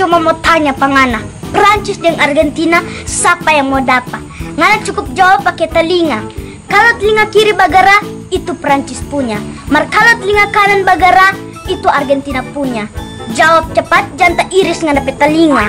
cuma mau tanya pangana, Perancis dan Argentina siapa yang mau dapat? Ngana cukup jawab pakai telinga. Kalau telinga kiri bagara, itu Perancis punya. Mar kalau telinga kanan bagara, itu Argentina punya. Jawab cepat, jangan tak iris ngana pe telinga.